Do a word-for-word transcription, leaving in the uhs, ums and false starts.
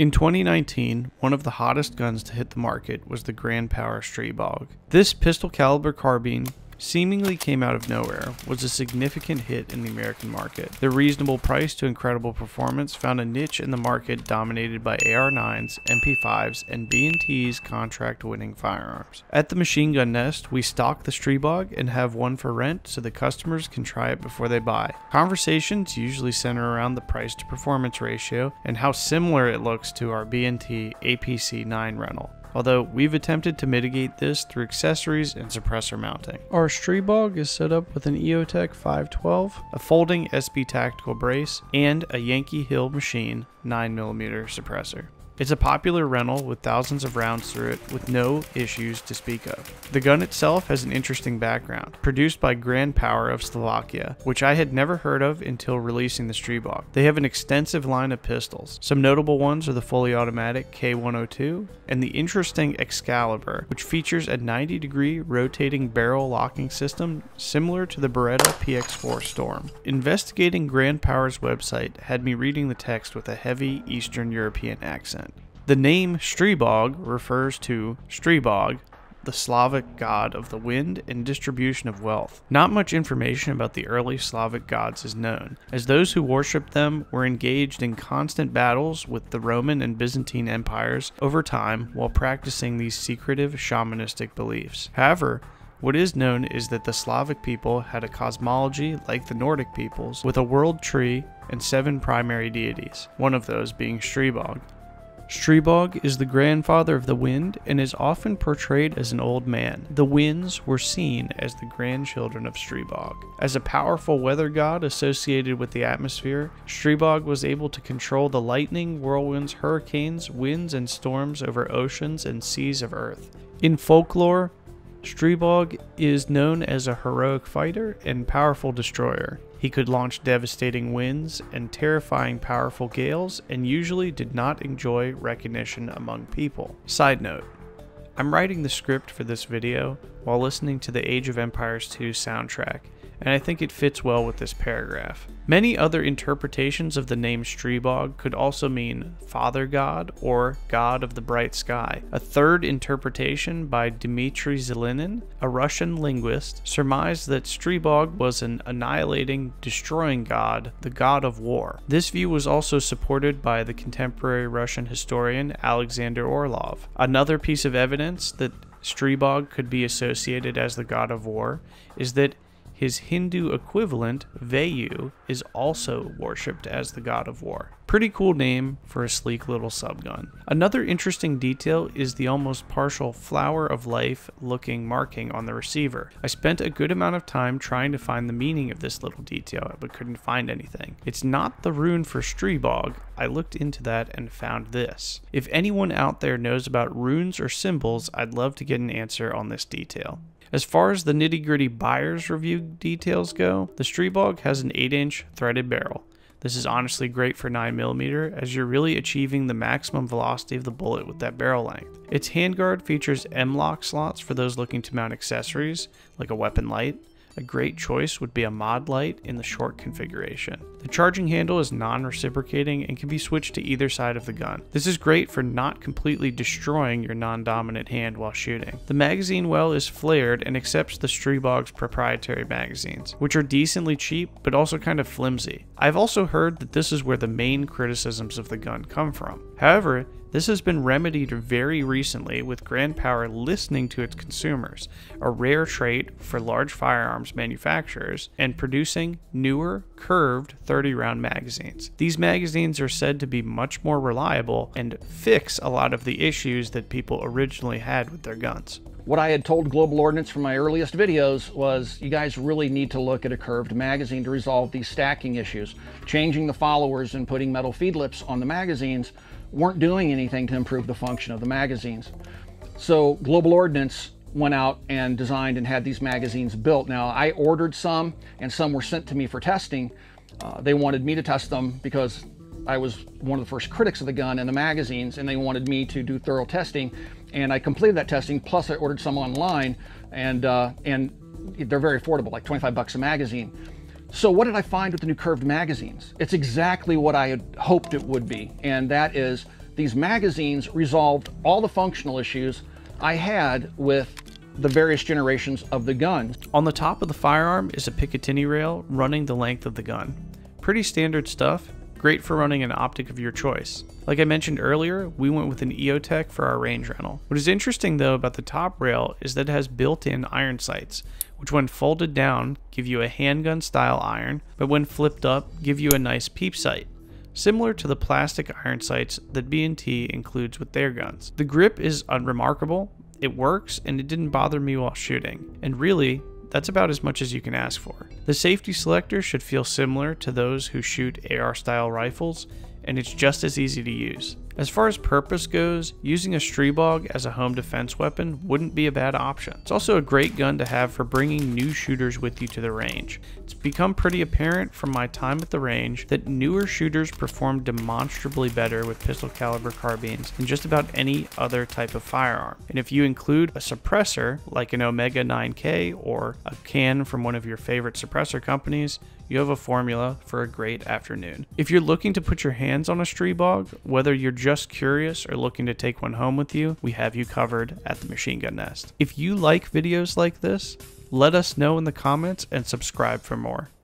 In twenty nineteen, one of the hottest guns to hit the market was the Grand Power Stribog. This pistol caliber carbine seemingly came out of nowhere, was a significant hit in the American market. Their reasonable price to incredible performance found a niche in the market dominated by A R nines, M P fives, and B and T's contract-winning firearms. At the Machine Gun Nest, we stock the Stribog and have one for rent so the customers can try it before they buy. Conversations usually center around the price-to-performance ratio and how similar it looks to our B and T A P C nine rental, although we've attempted to mitigate this through accessories and suppressor mounting. Our Stribog is set up with an EOTech five twelve, a folding S B Tactical brace, and a Yankee Hill Machine nine millimeter suppressor. It's a popular rental with thousands of rounds through it with no issues to speak of. The gun itself has an interesting background, produced by Grand Power of Slovakia, which I had never heard of until releasing the Stribog. They have an extensive line of pistols. Some notable ones are the fully automatic K one oh two and the interesting Excalibur, which features a ninety degree rotating barrel locking system similar to the Beretta P X four Storm. Investigating Grand Power's website had me reading the text with a heavy Eastern European accent. The name Stribog refers to Stribog, the Slavic god of the wind and distribution of wealth. Not much information about the early Slavic gods is known, as those who worshipped them were engaged in constant battles with the Roman and Byzantine empires over time while practicing these secretive shamanistic beliefs. However, what is known is that the Slavic people had a cosmology like the Nordic peoples, with a world tree and seven primary deities, one of those being Stribog. Stribog is the grandfather of the wind and is often portrayed as an old man. The winds were seen as the grandchildren of Stribog. As a powerful weather god associated with the atmosphere, Stribog was able to control the lightning, whirlwinds, hurricanes, winds, and storms over oceans and seas of earth. In folklore, Stribog is known as a heroic fighter and powerful destroyer. He could launch devastating winds and terrifying powerful gales and usually did not enjoy recognition among people. Side note, I'm writing the script for this video while listening to the Age of Empires two soundtrack, and I think it fits well with this paragraph. Many other interpretations of the name Stribog could also mean Father God or God of the Bright Sky. A third interpretation by Dmitry Zelenin, a Russian linguist, surmised that Stribog was an annihilating, destroying god, the god of war. This view was also supported by the contemporary Russian historian Alexander Orlov. Another piece of evidence that Stribog could be associated as the god of war is that his Hindu equivalent, Vayu, is also worshipped as the god of war. Pretty cool name for a sleek little subgun. Another interesting detail is the almost partial flower of life looking marking on the receiver. I spent a good amount of time trying to find the meaning of this little detail, but couldn't find anything. It's not the rune for Stribog. I looked into that and found this. If anyone out there knows about runes or symbols, I'd love to get an answer on this detail. As far as the nitty-gritty buyer's review details go, the Stribog has an eight inch threaded barrel. This is honestly great for nine millimeter, as you're really achieving the maximum velocity of the bullet with that barrel length. Its handguard features M lock slots for those looking to mount accessories, like a weapon light. A great choice would be a Modlite in the short configuration. The charging handle is non-reciprocating and can be switched to either side of the gun. This is great for not completely destroying your non-dominant hand while shooting. The magazine well is flared and accepts the Stribog's proprietary magazines, which are decently cheap but also kind of flimsy. I've also heard that this is where the main criticisms of the gun come from. However, this has been remedied very recently with Grand Power listening to its consumers, a rare trait for large firearms manufacturers, and producing newer, curved thirty round magazines. These magazines are said to be much more reliable and fix a lot of the issues that people originally had with their guns. What I had told Global Ordnance from my earliest videos was, you guys really need to look at a curved magazine to resolve these stacking issues. Changing the followers and putting metal feed lips on the magazines weren't doing anything to improve the function of the magazines. So Global Ordnance went out and designed and had these magazines built. Now, I ordered some and some were sent to me for testing. Uh, they wanted me to test them because I was one of the first critics of the gun and the magazines, and they wanted me to do thorough testing. And I completed that testing, plus I ordered some online, and, uh, and they're very affordable, like twenty-five bucks a magazine. So what did I find with the new curved magazines? It's exactly what I had hoped it would be, and that is these magazines resolved all the functional issues I had with the various generations of the gun. On the top of the firearm is a Picatinny rail running the length of the gun. Pretty standard stuff, great for running an optic of your choice. Like I mentioned earlier, we went with an EOTech for our range rental. What is interesting though about the top rail is that it has built-in iron sights, which when folded down give you a handgun style iron, but when flipped up give you a nice peep sight, similar to the plastic iron sights that B and T includes with their guns. The grip is unremarkable, it works, and it didn't bother me while shooting, and really, that's about as much as you can ask for. The safety selector should feel similar to those who shoot A R style rifles, and it's just as easy to use. As far as purpose goes, using a Stribog as a home defense weapon wouldn't be a bad option. It's also a great gun to have for bringing new shooters with you to the range. It's become pretty apparent from my time at the range that newer shooters perform demonstrably better with pistol caliber carbines than just about any other type of firearm. And if you include a suppressor, like an Omega nine K or a can from one of your favorite suppressor companies, you have a formula for a great afternoon. If you're looking to put your hands on a Stribog, whether you're just curious or looking to take one home with you, we have you covered at the Machine Gun Nest. If you like videos like this, let us know in the comments and subscribe for more.